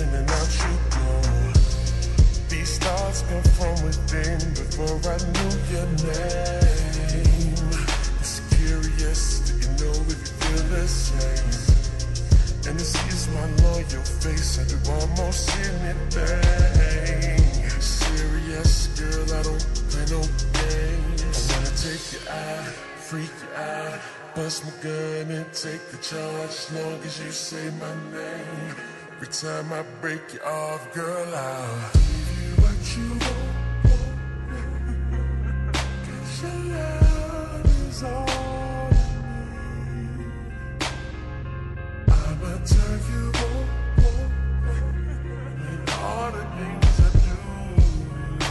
in and out you go. These stars come from within. Before I knew your name, it's curious that you know if you feel the same. And this is my loyal face. I do almost anything. Serious, girl, I don't play no games. I wanna take your eye, freak your eye, bust my gun and take the charge. As long as you say my name, every time I break you off, girl, I'll give you what you want. 'Cause your love is all I need. I'ma turn you on and all the things I do,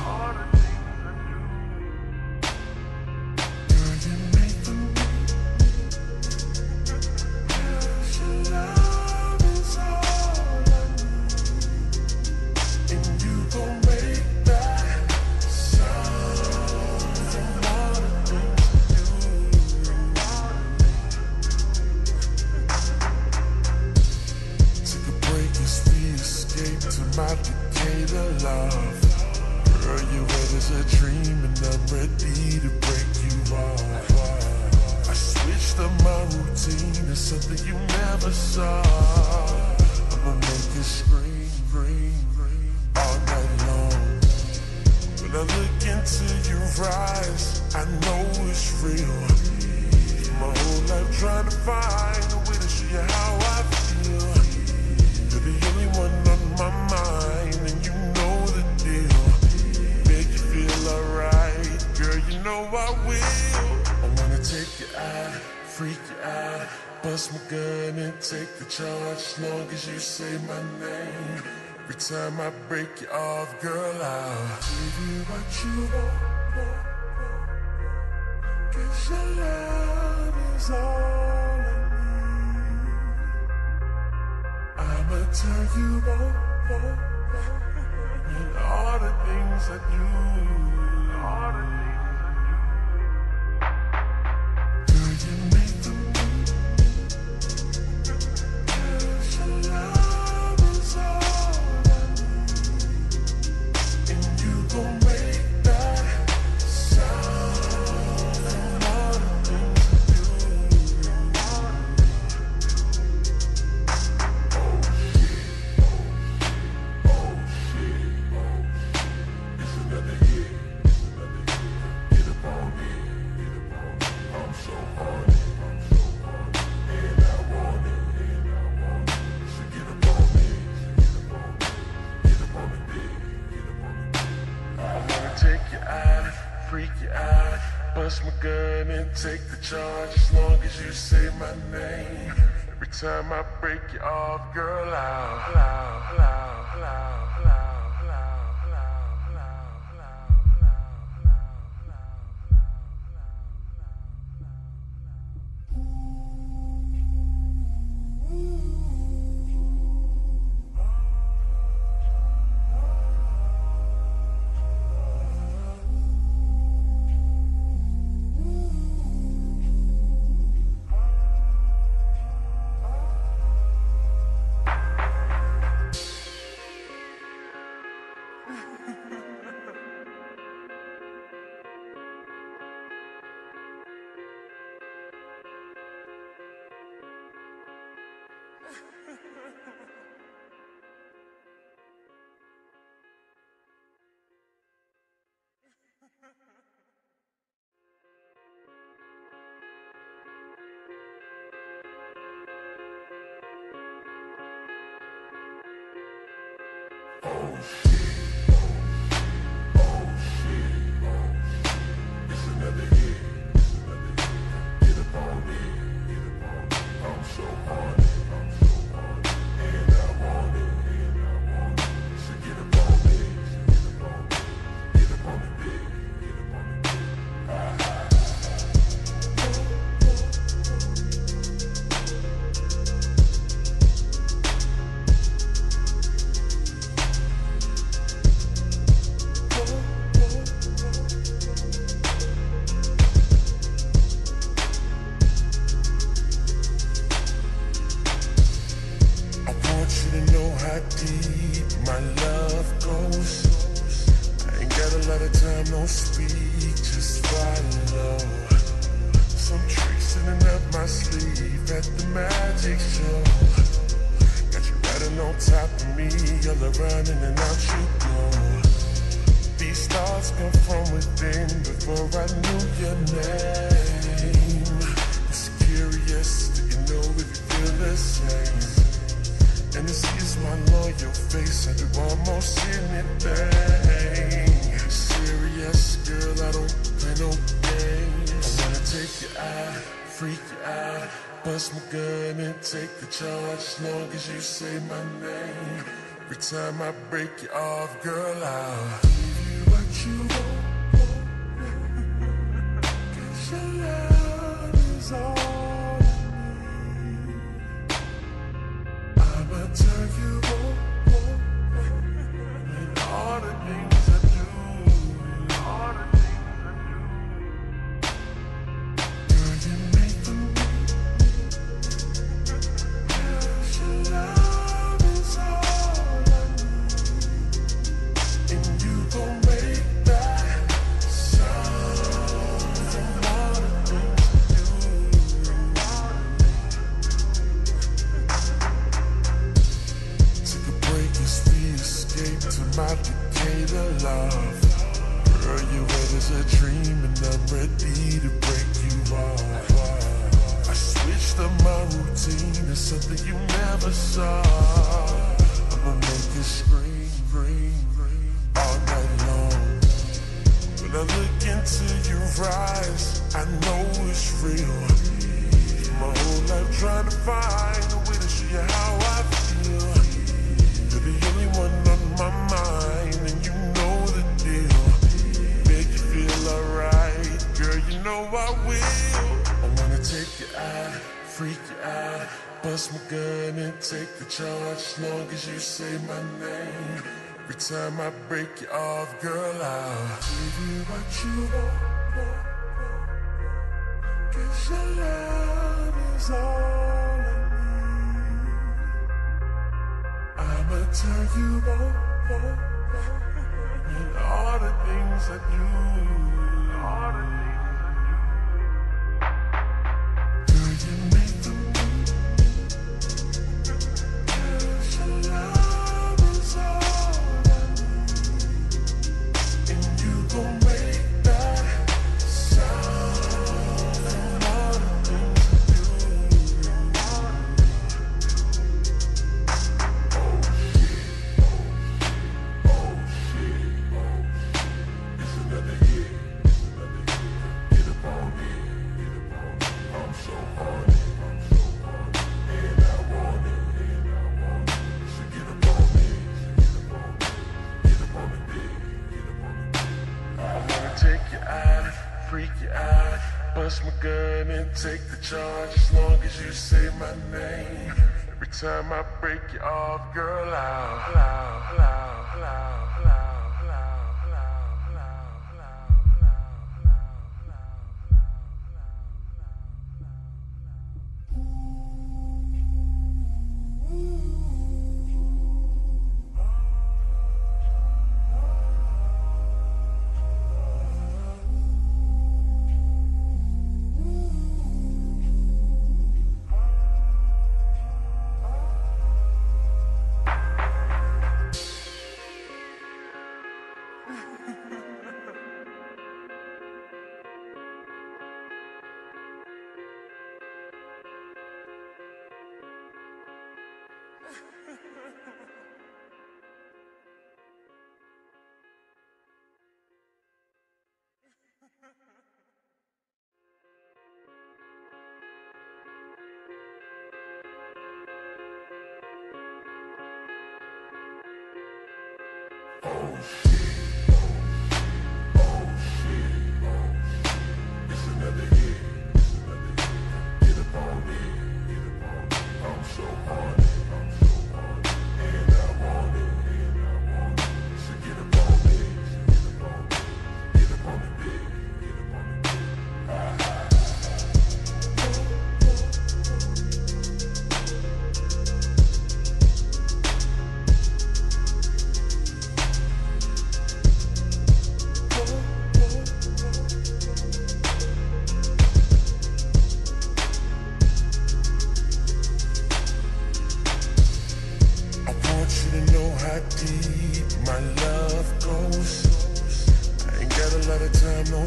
all the things I do. Girl, you made for me. Cause your love is all my decay to love. Girl, you were just a dream and I'm ready to break you off. I switched up my routine to something you never saw. I'ma make it scream, green, all night long. When I look into your eyes, I know it's real. My whole life trying to find a way to show you how I feel. You're the only one on my mind, and you know the deal. Make you feel alright, girl, you know I will. I wanna take your eye, freak your eye, bust my gun and take the charge. As long as you say my name, every time I break you off, girl, I'll give you what you want. 'Cause your love is all. I'ma turn you on, and all the things I do, all the things I do. Girl, you make the move. 'Cause your love is all I need. And you gon' make that sound, and all the things I do. Bust my gun and take the charge. As long as you say my name, every time I break you off, girl, Get up on me, I'm so hard, and I just swallow. Some tricks sitting up my sleeve at the magic show. Got you riding on top of me, you're running and out you go. These stars come from within before I knew your name. It's curious, do you know if you feel the same? And this is my loyal face, I do almost anything. Serious, girl, I don't play no games. I wanna take your eye, freak your eye, bust my gun and take the charge as long as you say my name. Every time I break you off, girl, I'll give you what you want. Cause your love is all I need. I'ma turn you on and all the things I do, and all the things I do. Girl, you made for me. Cause your love is all. My decade of love, girl, you wet as a dream, and I'm ready to break you off. I switched up my routine to something you never saw. I'ma make it scream, ring, all night long. When I look into your eyes, I know it's real. My whole life trying to find a way to show you how I feel. You're the only one on my mind, and you know the deal. Make you feel alright, girl, you know I will. I wanna take your eye, freak your eye, bust my gun and take the charge as long as you say my name. Every time I break you off, girl, I'll give you what you want. Cause your love is all. I'ma turn you on, and all the things I do, all the things I do. Girl, you made for me. Cause your love is all I need. And you gon' make that sound, and all the things I do, and all the things I do. Bust my gun and take the charge as long as you say my name. Every time I break you off, girl, It's another hit, get up on me, I'm so on it.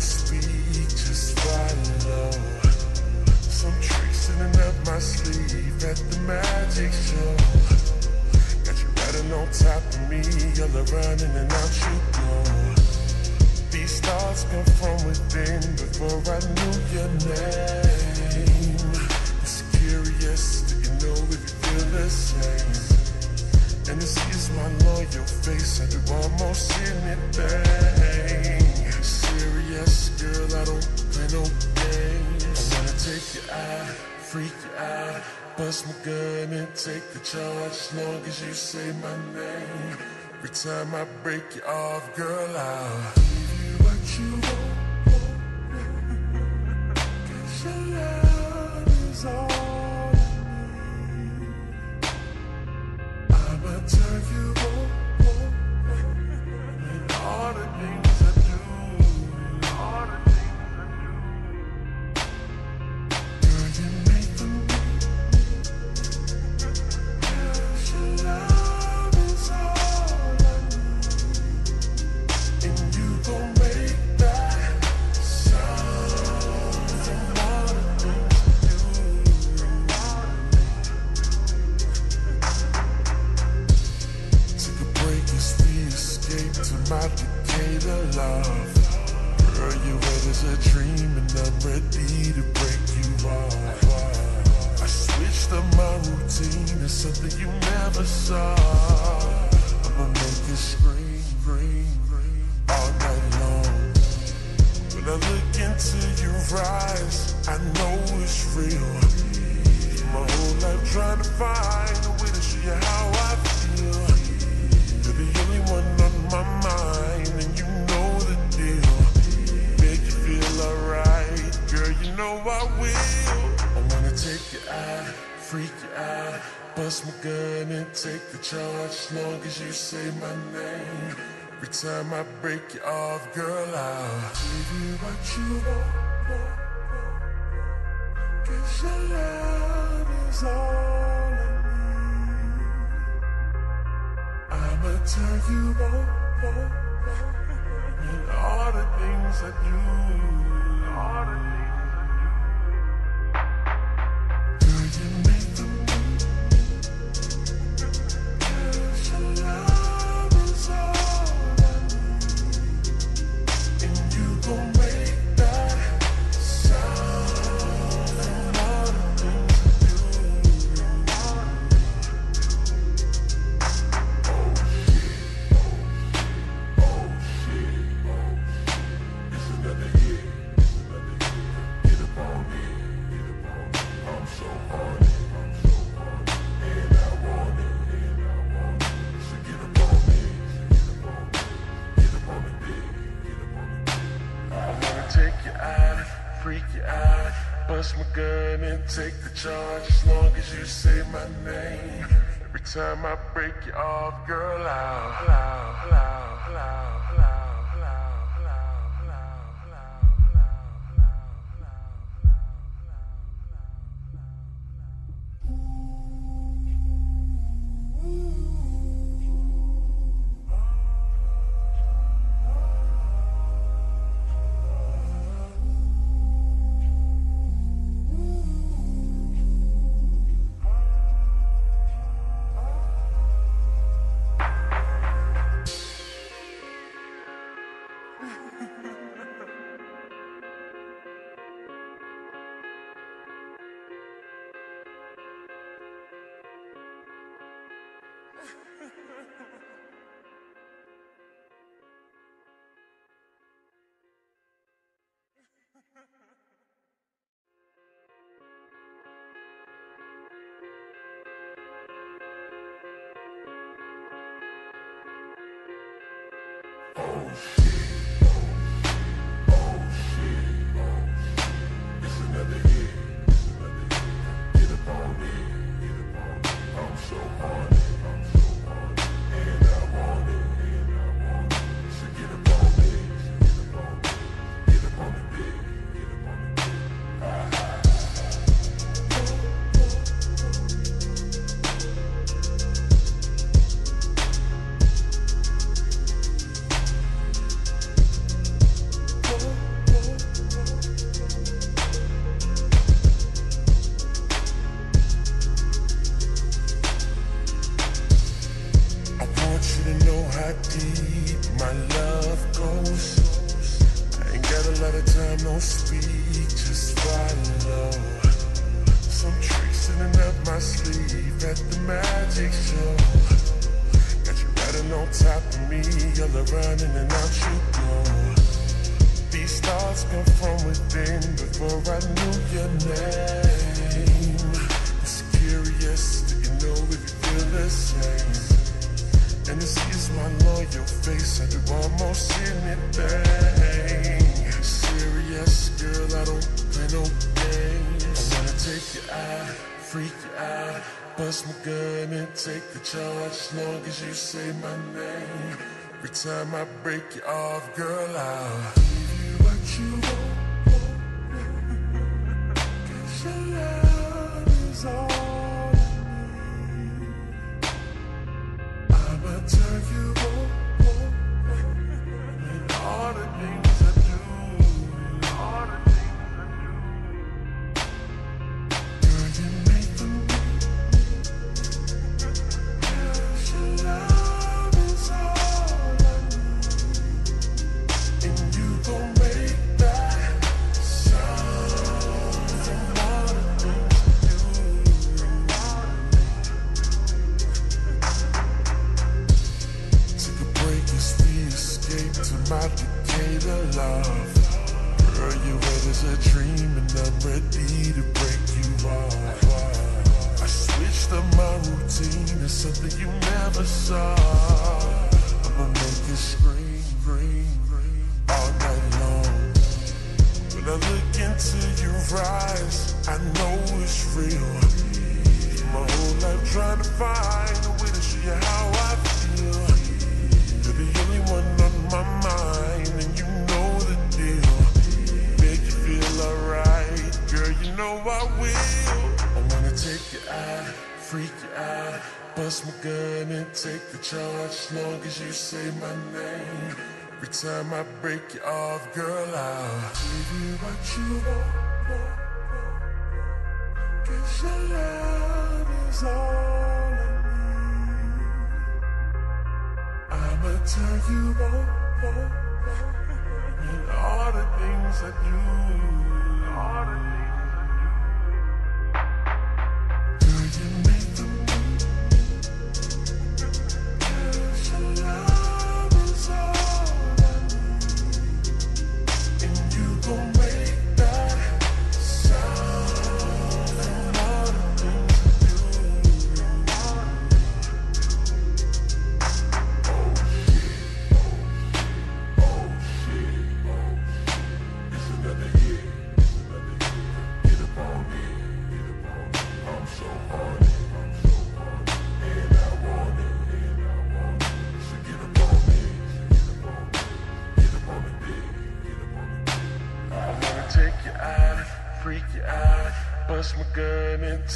speak, just find love. Some tricks in and up my sleeve at the magic show. Got you riding on top of me, you're running and out you go. These stars come from within before I knew your name. It's curious, do you know if you feel the same? And this is my loyal face, I do almost anything. Serious, girl, I don't play no games. I wanna take your eye, freak your eye, bust my gun and take the charge as long as you say my name. Every time I break you off, girl, I'll give you what you want. 'Cause your love is all I need. I'ma turn you on and all the things I do. All the things I do. Girl, you made for me. Cause your love is all I need. And you gon' make that sound. From all the things I do. From all the things I do. Took a break as we escaped to my decade of love. Girl, you wet as a dream and I'm ready to break you off. I switched up my routine to something you never saw. I'ma make it scream, ring, ring, all night long. When I look into your eyes, I know it's real. My whole life trying to find a way to show you how I feel. You're the only one on my mind and you know the deal. Feel alright, girl, you know I will. I wanna take your eye, freak your eye, bust my gun and take the charge as long as you say my name. Every time I break you off, girl, I'll give you what you want. 'Cause your love is all I need. I'ma turn you on. And all the things I do, all the things I do. Girl, you make the move. 'Cause your love is all I need. And you gon' make that sound. And all the things I do, all the things I do. Oh shit, oh shit, oh shit. Another hit, it's another hit. Get up on it, get up on it. I'm so on it, I'm so on it. And I want it, and I want it. So get up on it, get up on it. Get up on the dick, get up on the dick. I wanna take your eye, freak your eye, bust my gun and take the charge as long as you say my name. Every time I break you off, girl, I'll. Oh shit, oh shit, oh shit, oh shit. It's another hit, it's another hit. Get up on it, get up on it. I'm so on it, I'm so on it. And I don't speak, just follow. Some tricks sitting up my sleeve at the magic show. Got you riding on top of me, you're running and out you go. These stars come from within before I knew your name. It's curious, do you know if you feel the same? And this is my loyal face, I do almost anything. Serious, girl, I don't play no games. I wanna take your eye, freak your eye, bust my gun and take the charge as long as you say my name. Every time I break you off, girl, I'll give you what you want. As long as you say my name, every time I break you off, girl, I'll give you what you want. 'Cause your love is all I need. I'ma turn you on and all the things I do. All the things I do. Girl, you make the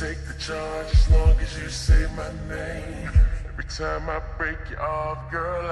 take the charge as long as you say my name. Every time I break you off, girl,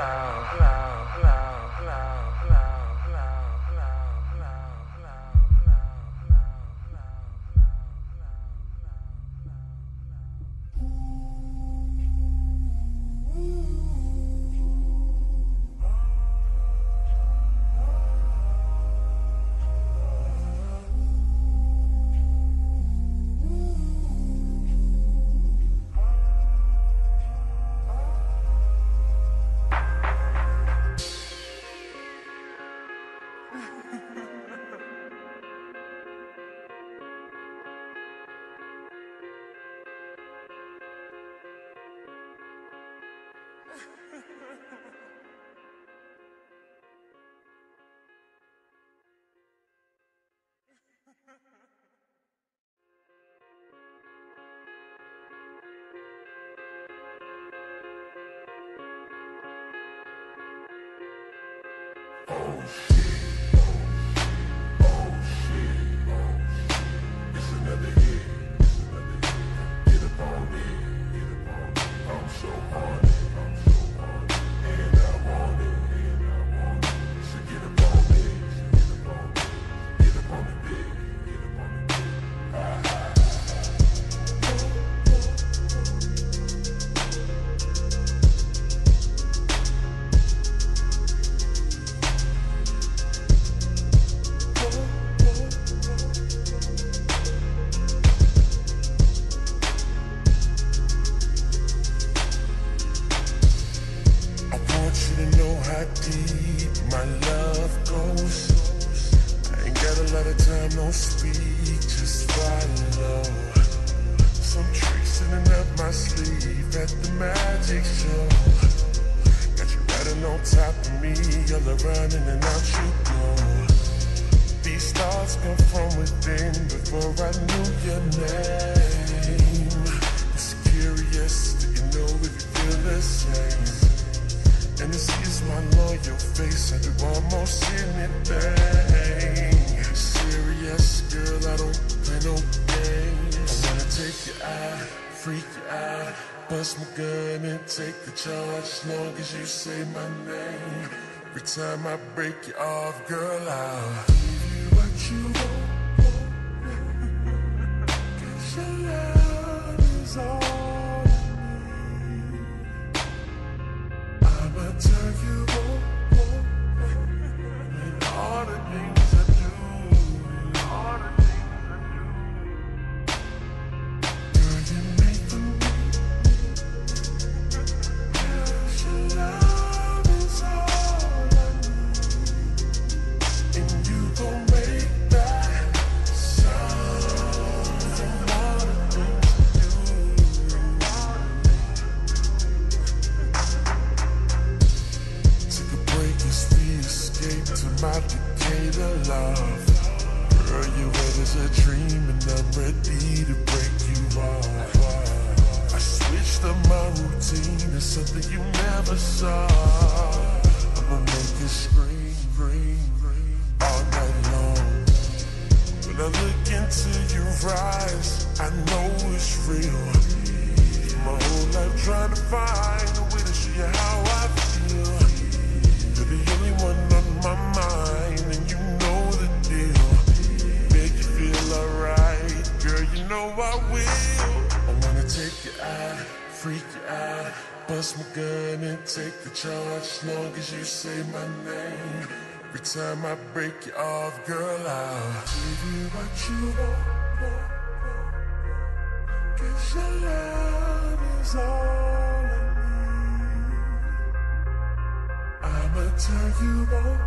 I don't speak, just follow. Some tricks sitting up my sleeve at the magic show. Got you riding on top of me, you're running and out you go. These stars come from within before I knew your name. It's curious, do you know if you feel the same? And this is my loyal face, I do almost anything. Serious, girl, I don't play no games. I wanna take your eye, freak your eye, bust my gun and take the charge as long as you say my name. Every time I break you off, girl, I'll give you what you want. 'Cause your love is all I need. I'ma turn you on and all the things I do, all the things I do. Girl, you made for me. Cause your love is all my decade of love. Girl, you wet as a dream and I'm ready to break you off. I switched up my routine, it's something you never saw. I'ma make it scream, ring, all night long. When I look into your eyes, I know it's real. My whole life trying to find a way to show you how I feel. You're the only one on my mind, and you know the deal. Make you feel alright, girl, you know I will. I wanna take your eye, freak your eye, bust my gun and take the charge as long as you say my name. Every time I break you off, girl, I'll give you what you want. 'Cause your love is all. I'ma turn you on,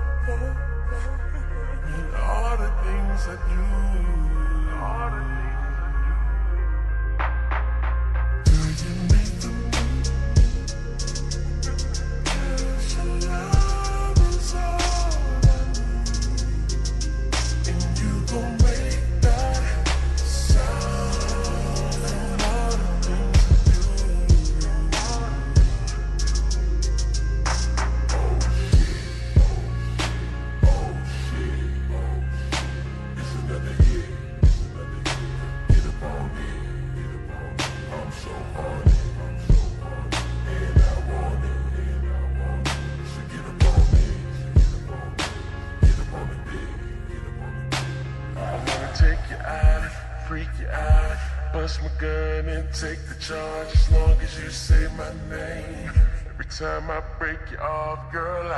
and all the things I do, all the things I do. Girl, you make the move. 'Cause your love is all I need. And you gon' make that sound, and all the things I do. Bust my gun and take the charge as long as you say my name. Every time I break you off, girl,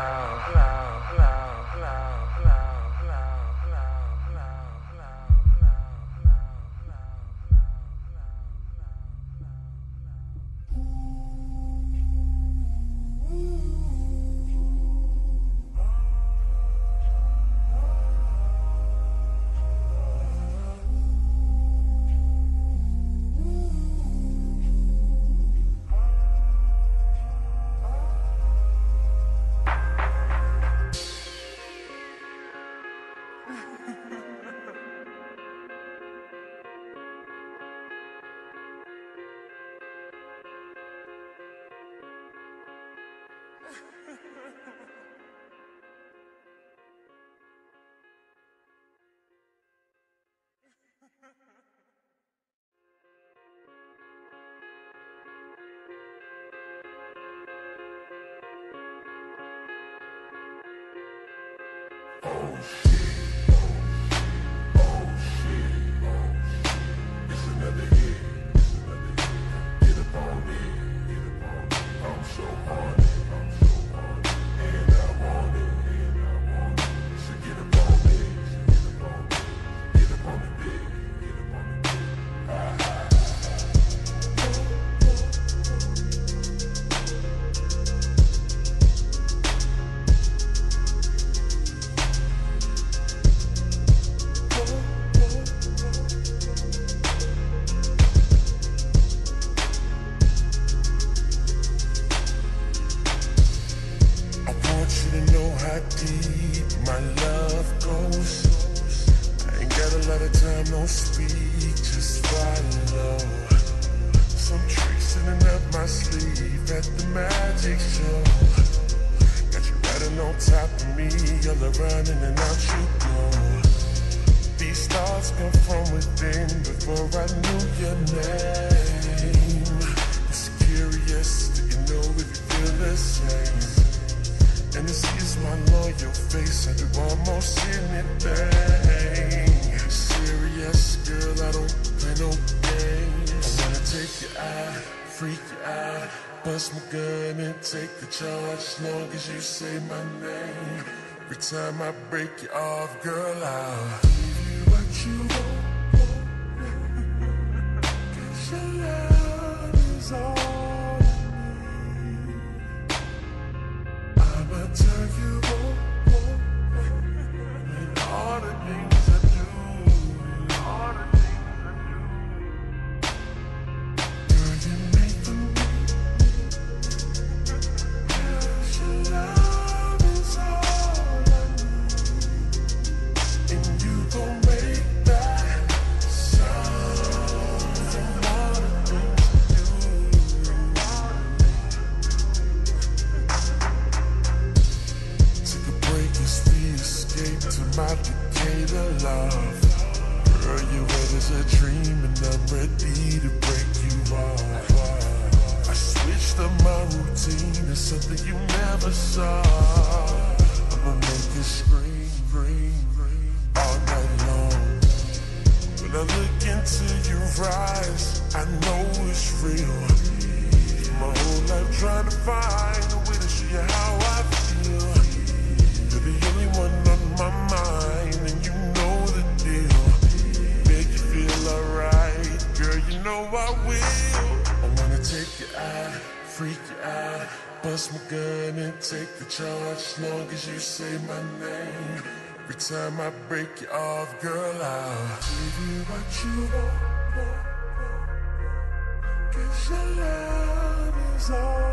almost speak, just find love. Some trick sitting up my sleeve at the magic show. Got you riding on top of me, you're running and out you go. These stars come from within before I knew your name. It's curious that you know if you feel the same. And this is my loyal face, I do almost anything. Serious girl, I don't play no games. I wanna take your eye, freak your eye, bust my gun and take the charge as long as you say my name. Every time I break you off, girl, I'll give you what you want. 'Cause your love is all I need. I'ma turn you on and all the things I do, and all the things I do. Girl, you made for me. Cause your love is all. My decade of love, girl, you wet as a dream, and I'm ready to break you off. I switched up my routine to something you never saw. I'ma make it scream, ring, ring all night long. When I look into your eyes, I know it's real. My whole life trying to find a way to show you how I feel. You're the only one on my mind, and you know the deal. Make you feel alright, girl, you know I will. I wanna take your eye, freak your eye, bust my gun and take the charge as long as you say my name. Every time I break you off, girl, I'll give you what you want. 'Cause your love is all.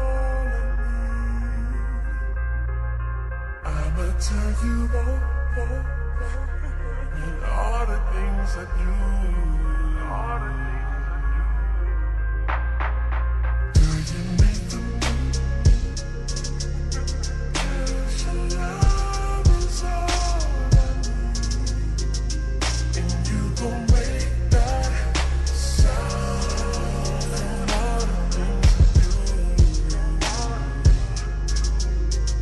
I'ma turn you on, and all the things I do, all the things I do. Girl, you made for me. Cause your love is all I need. And you gon' make that sound, and all the things I do, and all the things I do.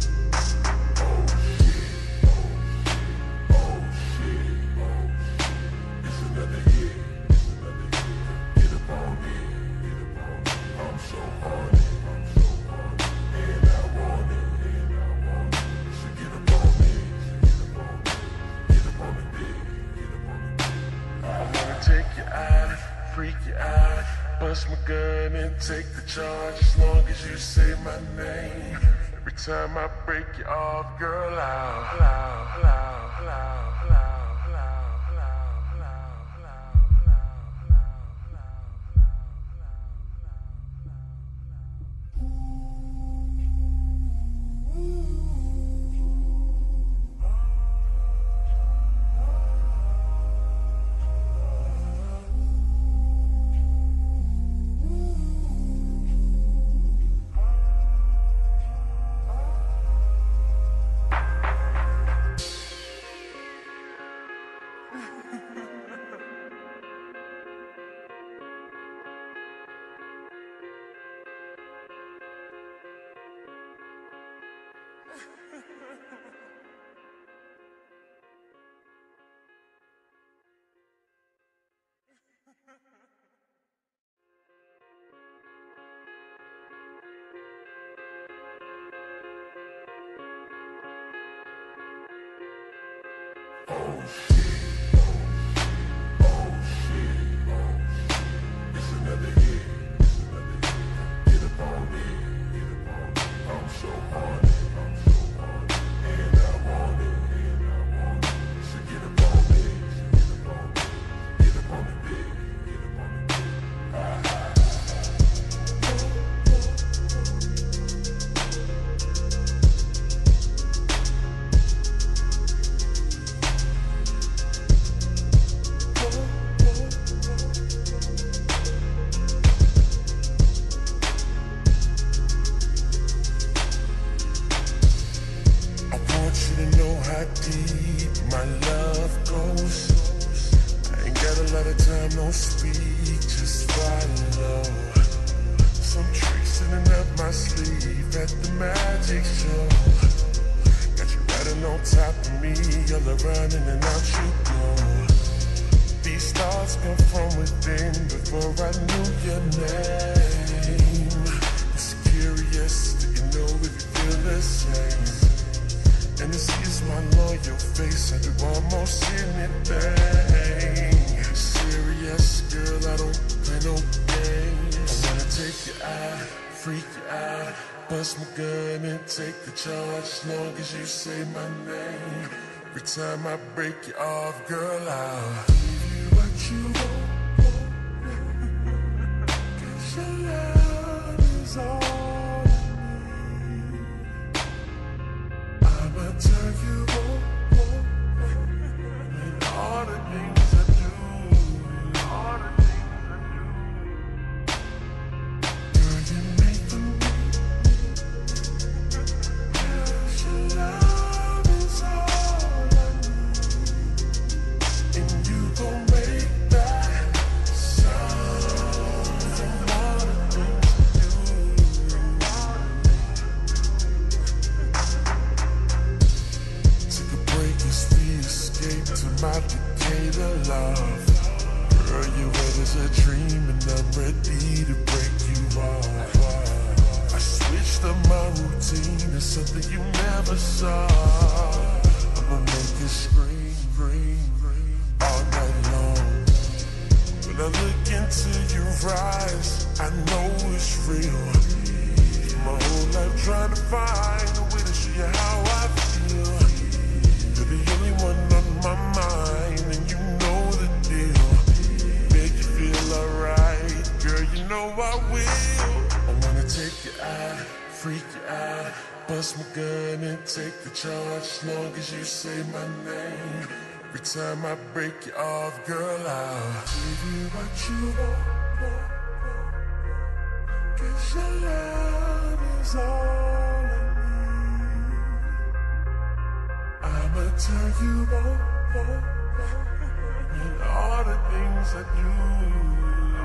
Bust my gun and take the charge as long as you say my name. Every time I break you off, girl, most we just follow. Some tricks in and up my sleeve at the magic show. Got you riding on top of me, you're around in and out you go. These stars come from within before I knew your name. It's curious, do you know if you feel the same? And this is my loyal face, I do almost anything. Serious, girl, I don't play no games. I wanna take your eye, freak your eye, bust my gun and take the charge as long as you say my name. Every time I break you off, girl, I'll give you what you want. My decade of love, girl, you're wet as a dream, and I'm ready to break you off. I switched up my routine to something you never saw. I'ma make it scream, scream all night long. When I look into your eyes, I know it's real. My whole life trying to find a way to show you how I feel. You're the only one on my mind, and you know the deal. Make you feel alright, girl, you know I will. I wanna take your eye, freak your eye, bust my gun and take the charge as long as you say my name. Every time I break you off, girl, I'll give you what you want, 'cause your love is all. I'ma turn you on, and all the things I do,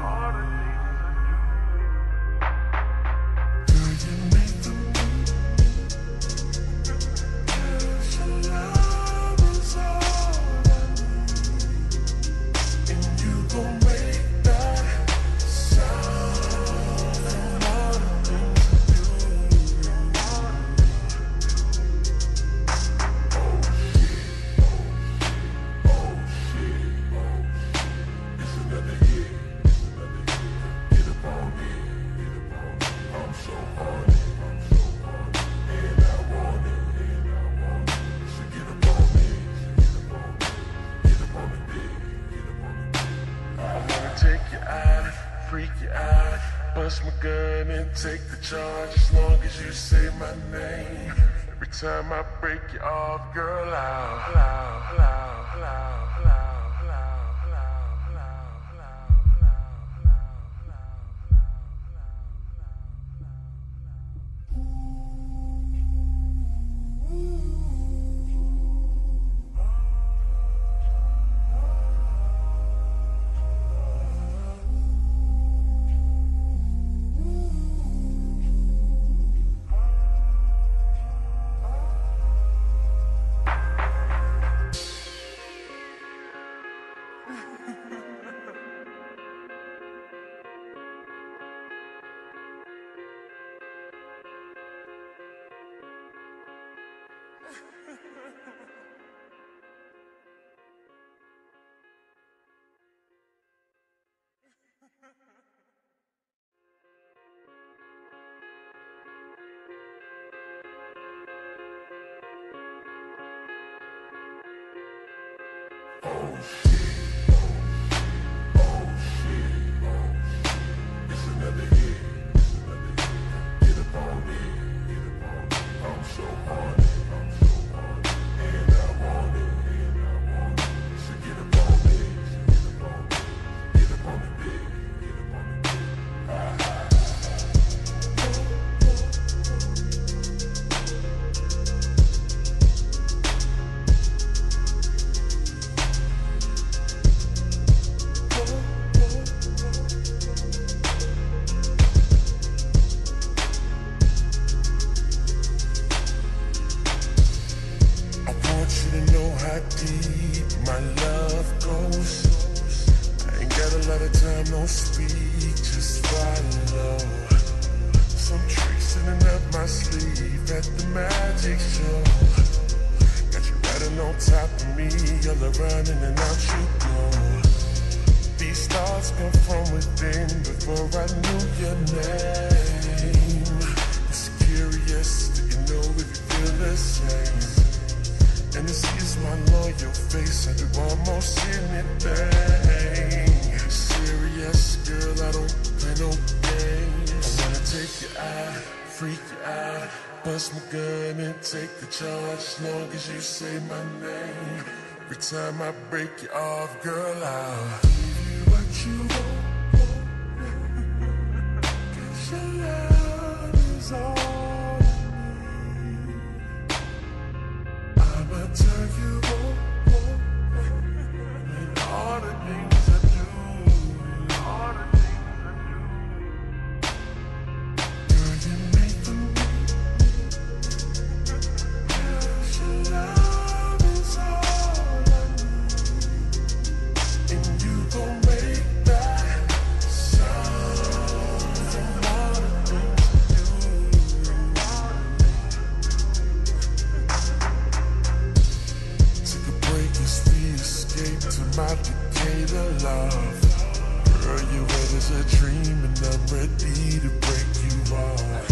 all the things I do. Girl, you make the move, 'cause your love is all I need. And you gon' make that sound, and all the things I do, all the things I do. Bust my gun and take the charge as long as you say my name. Every time I break you off, girl, oh shit. most we just follow. Some tricks sitting up my sleeve at the magic show. Got you riding on top of me, you're running and out you go. These stars come from within before I knew your name. It's curious, do you know if you feel the same? And this is my loyal face, I do almost anything. Serious, girl, I don't play no games. I wanna take your eye, freak your eye, bust my gun and take the charge as long as you say my name. Every time I break you off, girl, I'll give you what you want. My decade of love, girl, you're wet as a dream, and I'm ready to break you off.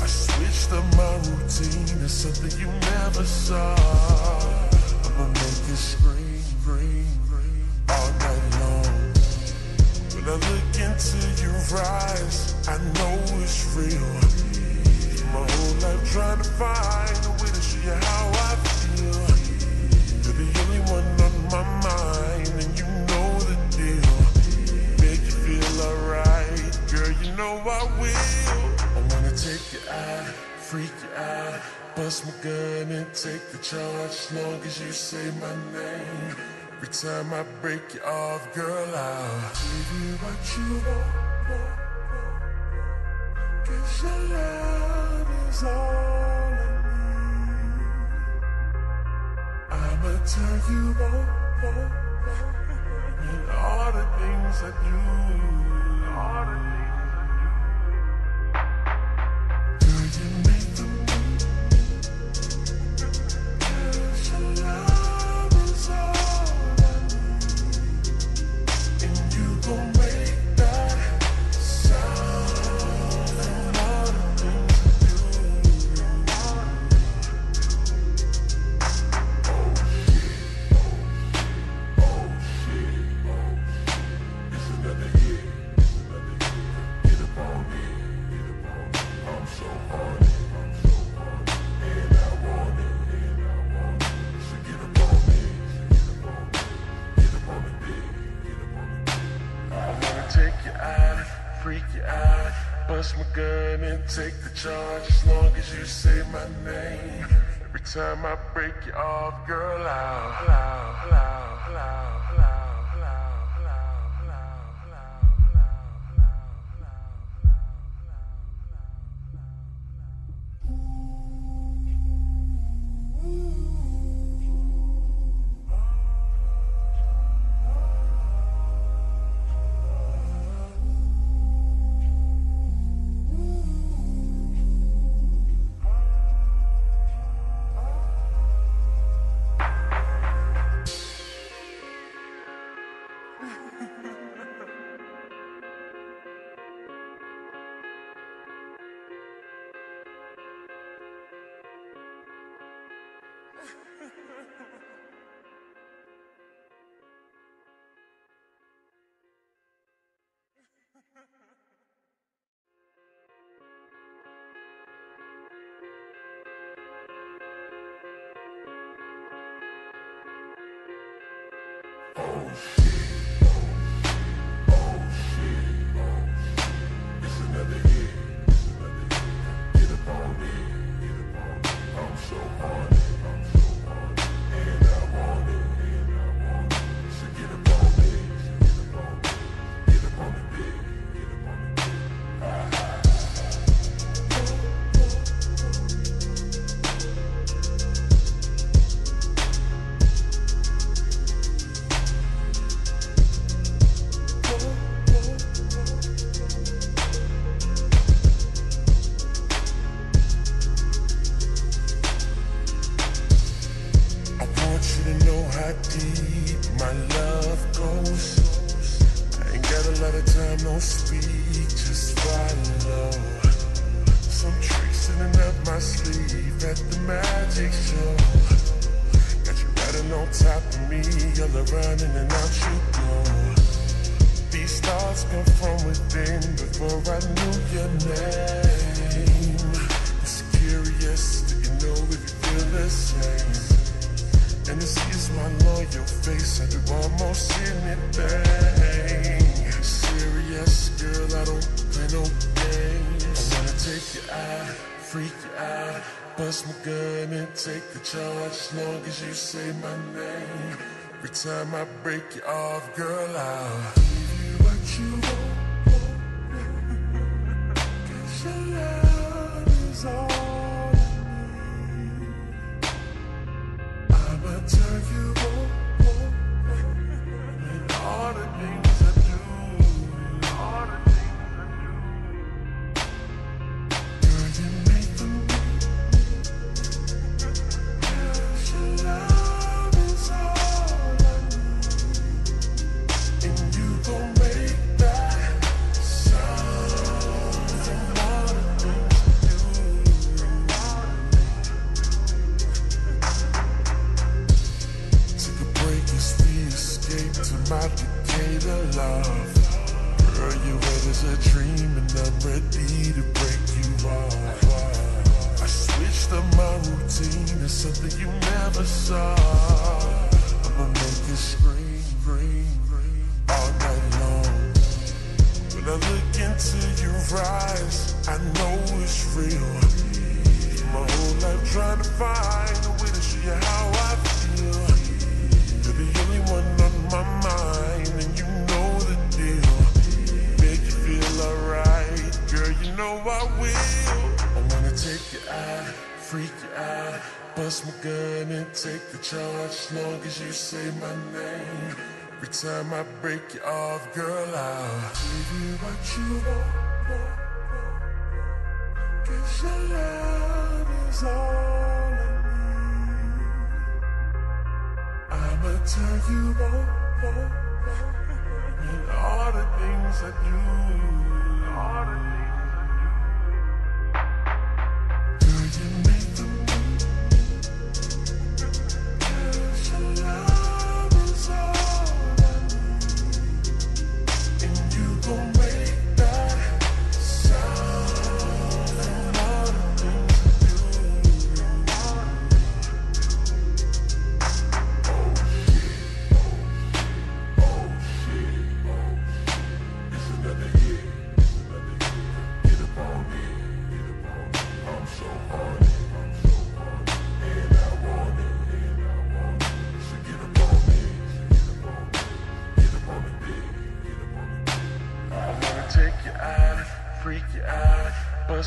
I switched up my routine to something you never saw. I'ma make it scream, scream all night long. When I look into your eyes, I know it's real. My whole life trying to find a way to show you how I feel. You're the only one on my mind, and you know the deal. Make you feel alright, girl, you know I will. I wanna take your eye, freak your eye, bust my gun and take the charge as long as you say my name. Every time I break you off, girl, I'll give you what you want. 'Cause your love is all I'ma turn you on, and all the things I do, all the things I do. Girl, you make the move. Girl, your love is all I need, and you gon' make that sound, and all the things I do, all the things I do. Bust my gun and take the charge as long as you say my name. Every time I break you off, girl, oh shit. Get up on me. Most be just fighting love. Some trick sitting up my sleeve at the magic show. Got you riding on top of me, you're running and out you go. These stars come from within before I knew your name. It's curious that you know if you feel the same. And this is my loyal face, I do almost anything. Serious, girl, I don't play no games. I wanna take your eye, freak your eye, bust my gun and take a charge as long as you say my name. Every time I break you off, girl, I'll give you what you want. Cause your love is all I need. I'ma turn you on and all the things. My decade of love, girl, you wet as a dream, and I'm ready to break you off. I switched up my routine to something you never saw. I'ma make it scream, rain all night long. When I look into your eyes, I know it's real. My whole life trying to find a way to show you how I feel. You're the only one on my mind, and you know the deal. Make you feel alright, girl, you know I will. I wanna take your eye, freak your eye, bust my gun and take a charge as long as you say my name. Every time I break you off, girl, I'll give you what you want. Cause your love is all. I'ma turn you on, and all the things I do, all the things I do. Girl, you make the move. Cause your love is all I need. And you gon' make that sound, and all the things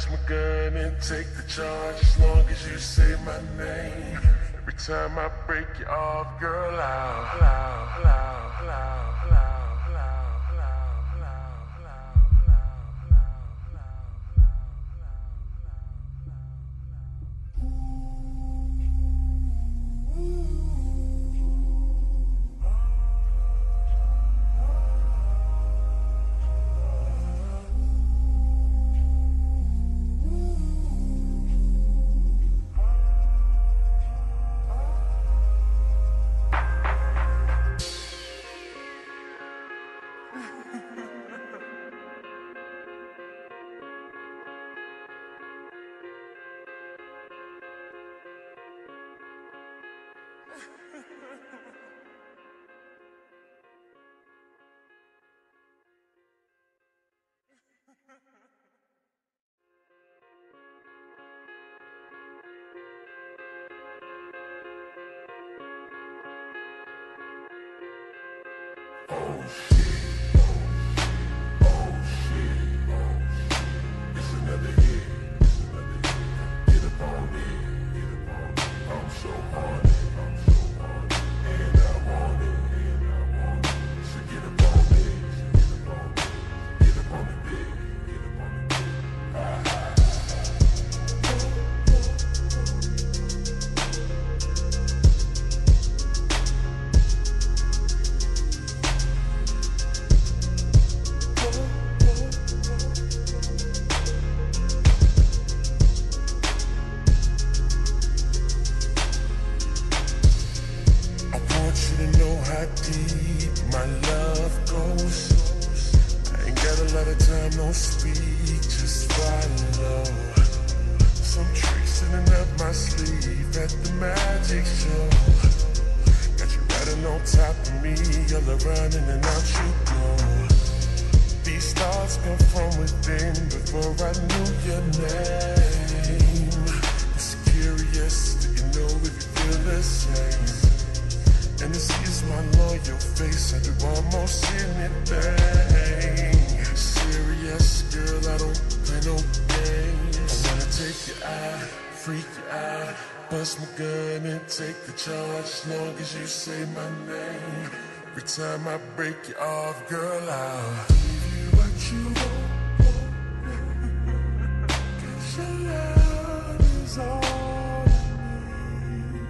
my gun and take the charge as long as you say my name. Every time I break you off, girl, my love goes. I ain't got a lot of time, no speed, just follow. Some tricks in and up my sleeve at the magic show. Got you riding on top of me, all around in and out you go. These stars come from within before I knew your name. It's curious, do you know if you feel the same? And this is my loyal face, I do almost anything. Serious, girl, I don't play no games. I wanna take your eye, freak your eye, bust my gun and take the charge as long as you say my name. Every time I break you off, girl, I'll what you want, 'cause your love is all I need.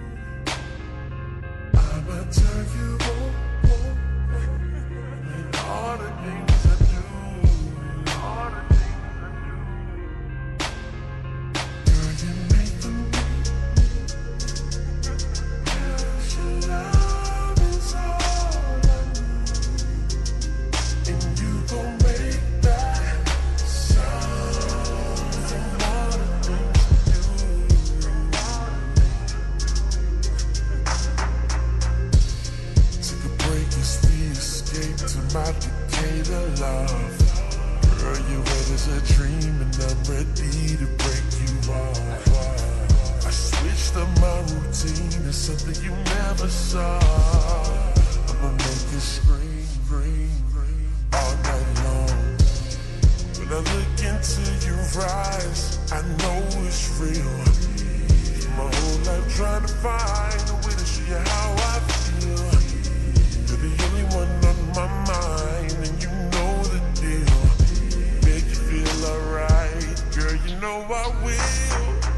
I'ma turn you on and all the things I do, all the things I do. Girl, you made for me, 'cause your love is all I need. And you gon' my decade of love. Girl, you wet as a dream and I'm ready to break you off. I switched up my routine, it's something you never saw. I'ma make it scream, ring, all night long. When I look into your eyes, I know it's real. My whole life trying to find a way to show you how I feel. You're the only one on my mind, and you know the deal. Make you feel alright, girl, you know I will.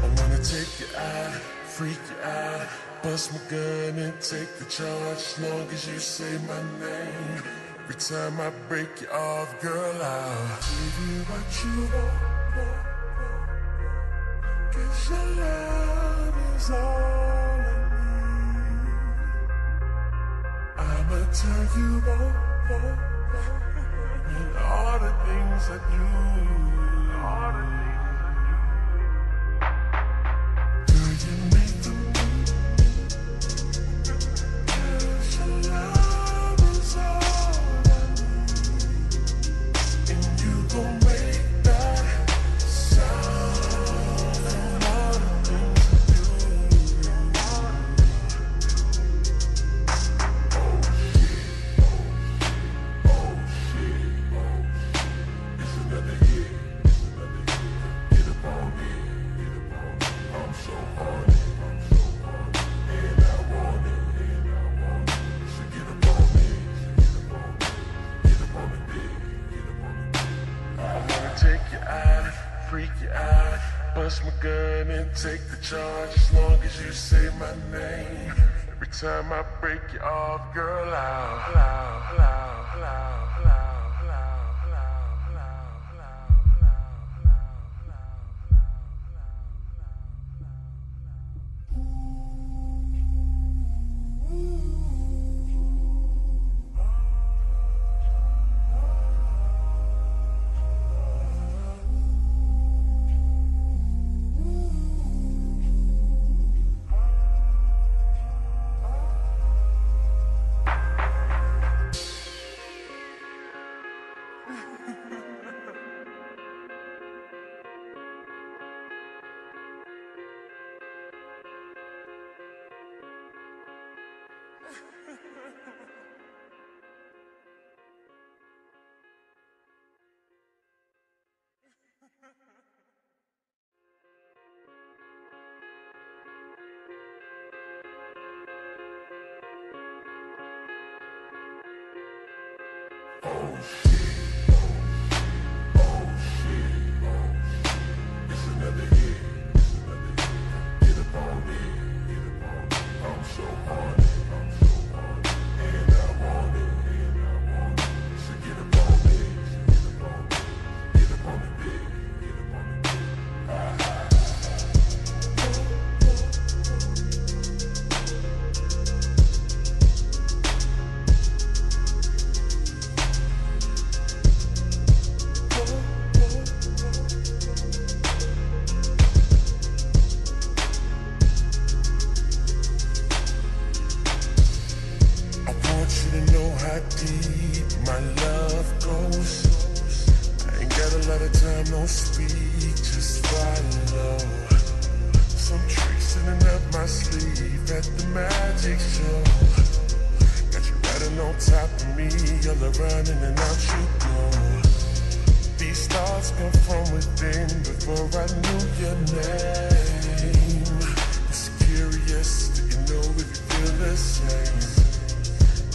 I wanna take your eye, freak your eye, bust my gun and take the charge as long as you say my name. Every time I break you off, girl, I'll give you what you want, 'cause your love is all. I'ma turn you on, and all the things I do, all the things I do. Girl, you made for me, 'cause your love is all I need. And you gon' make that sound, and all the things I bust my gun and take the charge as long as you say my name. Every time I break you off, girl, my love goes. I ain't got a lot of time, no speed, just follow. Some tricks in and up my sleeve at the magic show. Got you riding on top of me, all around in and out you go. These stars come from within before I knew your name. It's curious, do you know if you feel the same?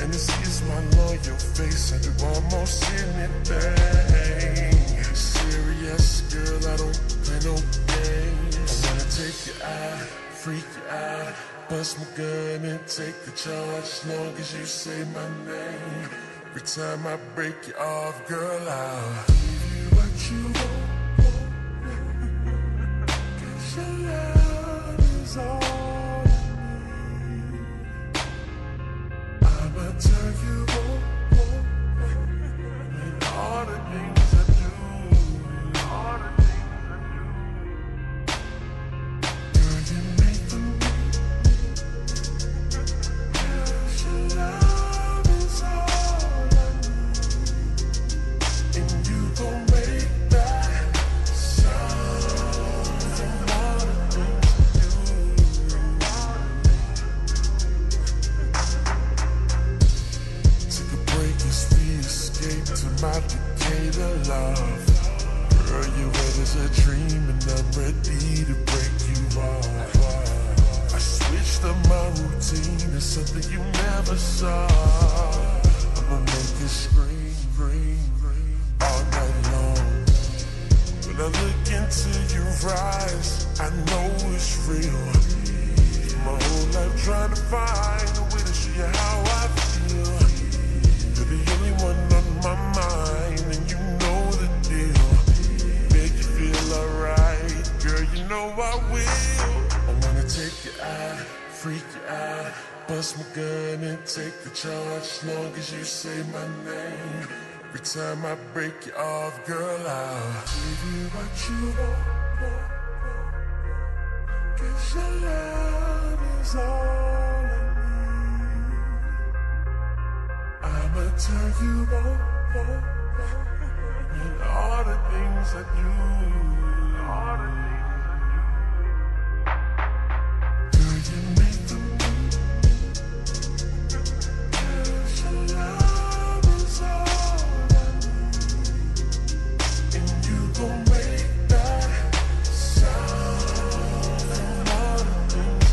And this is my loyal face, I do almost anything. Serious, girl, I don't play no games. I wanna take your eye, freak your eye, bust my gun and take the charge as long as you say my name. Every time I break you off, girl, I'll what you want, 'cause your love is all I need. I'ma turn you on and all the things I do, all the things I do. Girl, you made for me, 'cause your love is all I need. And you gon' my decade of love. Girl, you wet as a dream and I'm ready to break you off. I switched up my routine, it's something you never saw. I'ma make it scream, ring, all night long. When I look into your eyes, I know it's real. My whole life trying to find a way to show you how I feel. You're the only one on my mind, and you know the deal. Make you feel alright, girl, you know I will. I wanna take your eye, freak your eye, bust my gun and take the charge as long as you say my name. Every time I break you off, girl, I'll give you what you want, 'cause your love is all. I'ma turn you on, and all the things I do, all the things I do. Girl, you made for me, 'cause your love is all I need. And you gon' make that sound, and all the things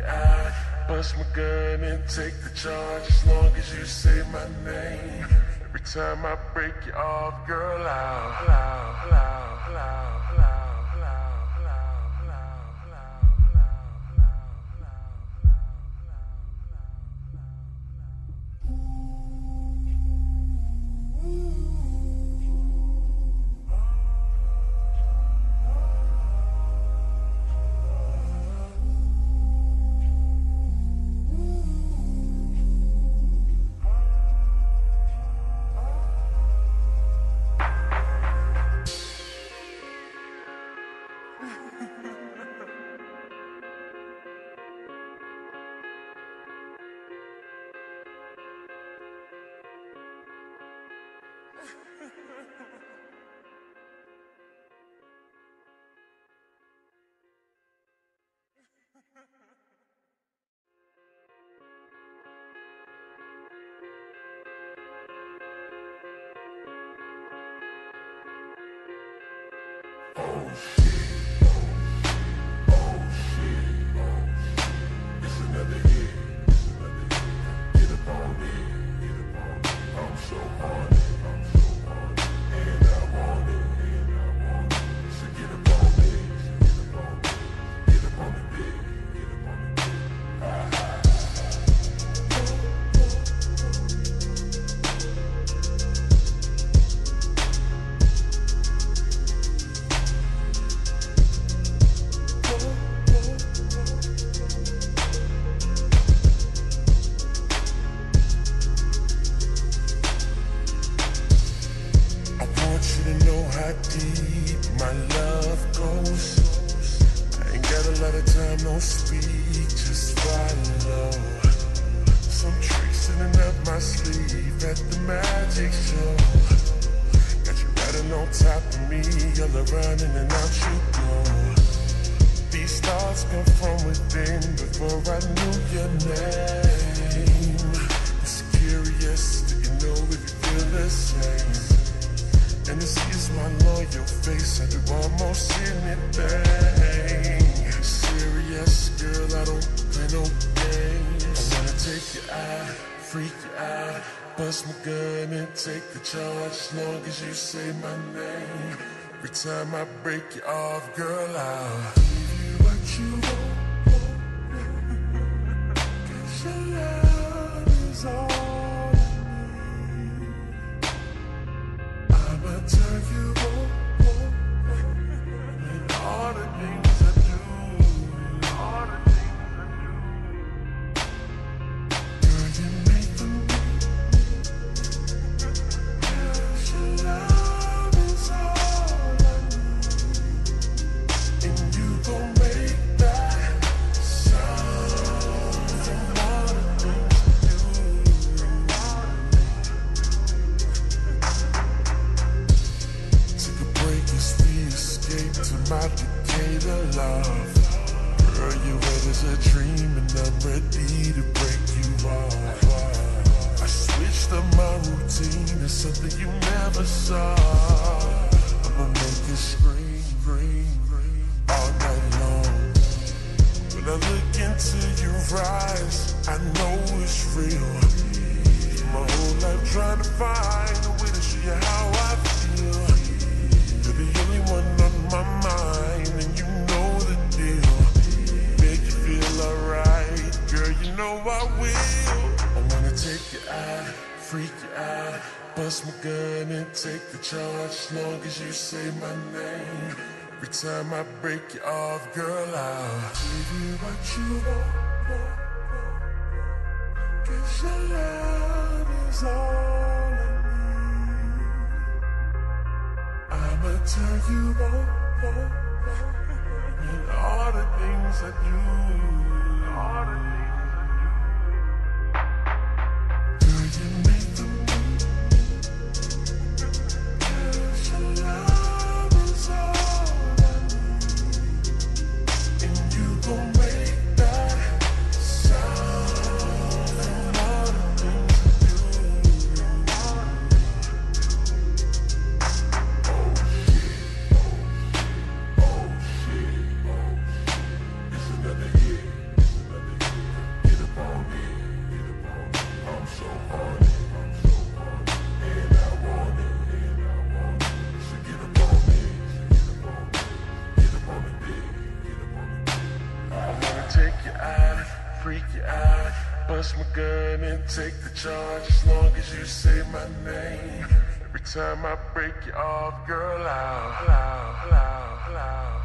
I bust my gun and take the charge as long as you say my name. Every time I break you off, girl, deep my love goes. I ain't got a lot of time, no speak, just follow. Some tricks sitting up my sleeve at the magic show. Got you riding on top of me, all around in and out you go. These stars come from within before I knew your name. It's curious, do you know if you feel the same? And this is my loyal face, I do almost anything. Serious, girl, I don't play no games. I wanna take your eye, freak your eye, bust my gun and take the charge, as long as you say my name. Every time I break you off, girl, I'll give you what you want. Cause your love is all. Turn you over, all the things I do, all the things I do. Girl, you made for me. Cause your love is all I need. And you gon' make that sound. From all the things I do, escape to my decay to love. Girl, you wet as a dream and I'm ready to break you off. I switched up my routine to something you never saw. I'ma make it scream, ring, all night long. When I look into your eyes, I know it's real. My whole life trying to find a way to show you how I feel. You're the only one on my mind, and you know the deal. Make you feel alright, girl, you know I will. I wanna take your eye, freak your eye, bust my gun and take the charge, as long as you say my name. Every time I break you off, girl, I'll give you what you want. Cause your love is all. I'ma turn you over, and all the things I do, all the things I do. Girl, you made for me. Cause your love is all I need. And you gon' make that sound. And all the things I bust my gun and take the charge, as long as you say my name. Every time I break you off, girl, loud.